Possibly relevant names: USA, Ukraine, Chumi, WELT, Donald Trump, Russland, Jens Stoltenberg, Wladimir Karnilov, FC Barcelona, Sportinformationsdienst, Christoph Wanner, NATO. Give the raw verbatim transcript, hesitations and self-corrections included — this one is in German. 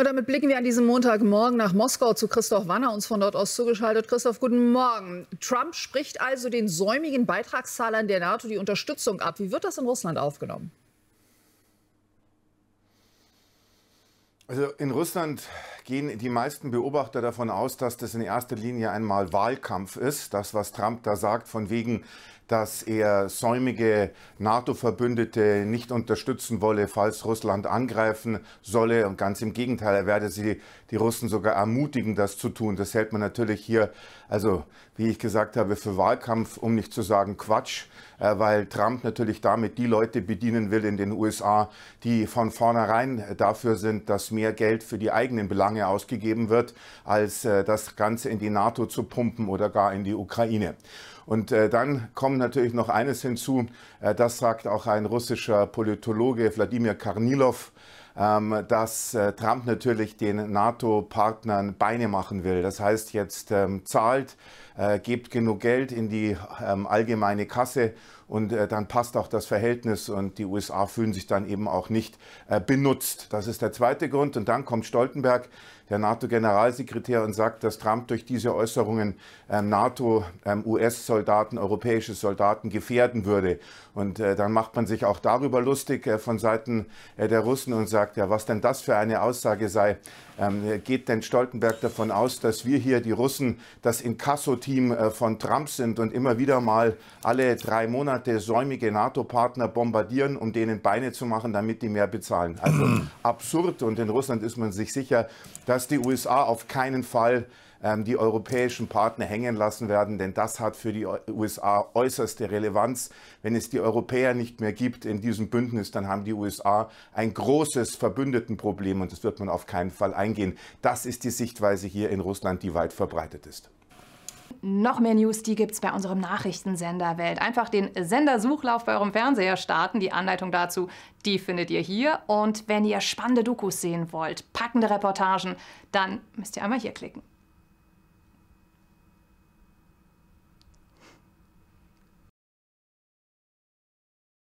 Und damit blicken wir an diesem Montagmorgen nach Moskau zu Christoph Wanner, uns von dort aus zugeschaltet. Christoph, guten Morgen. Trump spricht also den säumigen Beitragszahlern der NATO die Unterstützung ab. Wie wird das in Russland aufgenommen? Also in Russland gehen die meisten Beobachter davon aus, dass das in erster Linie einmal Wahlkampf ist. Das, was Trump da sagt, von wegen, dass er säumige NATO-Verbündete nicht unterstützen wolle, falls Russland angreifen solle. Und ganz im Gegenteil, er werde sie, die Russen sogar ermutigen, das zu tun. Das hält man natürlich hier, also wie ich gesagt habe, für Wahlkampf, um nicht zu sagen Quatsch, weil Trump natürlich damit die Leute bedienen will in den U S A, die von vornherein dafür sind, dass mehr Geld für die eigenen Belange ausgegeben wird, als das Ganze in die NATO zu pumpen oder gar in die Ukraine. Und dann kommt natürlich noch eines hinzu, das sagt auch ein russischer Politologe, Wladimir Karnilov, dass Trump natürlich den NATO-Partnern Beine machen will. Das heißt, jetzt zahlt, gebt genug Geld in die allgemeine Kasse und dann passt auch das Verhältnis und die U S A fühlen sich dann eben auch nicht benutzt. Das ist der zweite Grund. Und dann kommt Stoltenberg, der NATO-Generalsekretär, und sagt, dass Trump durch diese Äußerungen NATO, U S-Soldaten, europäische Soldaten gefährden würde. Und dann macht man sich auch darüber lustig von Seiten der Russen und sagt, ja, was denn das für eine Aussage sei. Geht denn Stoltenberg davon aus, dass wir hier, die Russen, das Inkasso-Team von Trump sind und immer wieder mal alle drei Monate säumige NATO-Partner bombardieren, um denen Beine zu machen, damit die mehr bezahlen? Also absurd. Und in Russland ist man sich sicher, dass die U S A auf keinen Fall die europäischen Partner hängen lassen werden, denn das hat für die U S A äußerste Relevanz. Wenn es die Europäer nicht mehr gibt in diesem Bündnis, dann haben die U S A ein großes Verbündetenproblem und das wird man auf keinen Fall eingehen. Das ist die Sichtweise hier in Russland, die weit verbreitet ist. Noch mehr News, die gibt's bei unserem Nachrichtensender Welt. Einfach den Sendersuchlauf bei eurem Fernseher starten. Die Anleitung dazu, die findet ihr hier. Und wenn ihr spannende Dokus sehen wollt, packende Reportagen, dann müsst ihr einmal hier klicken.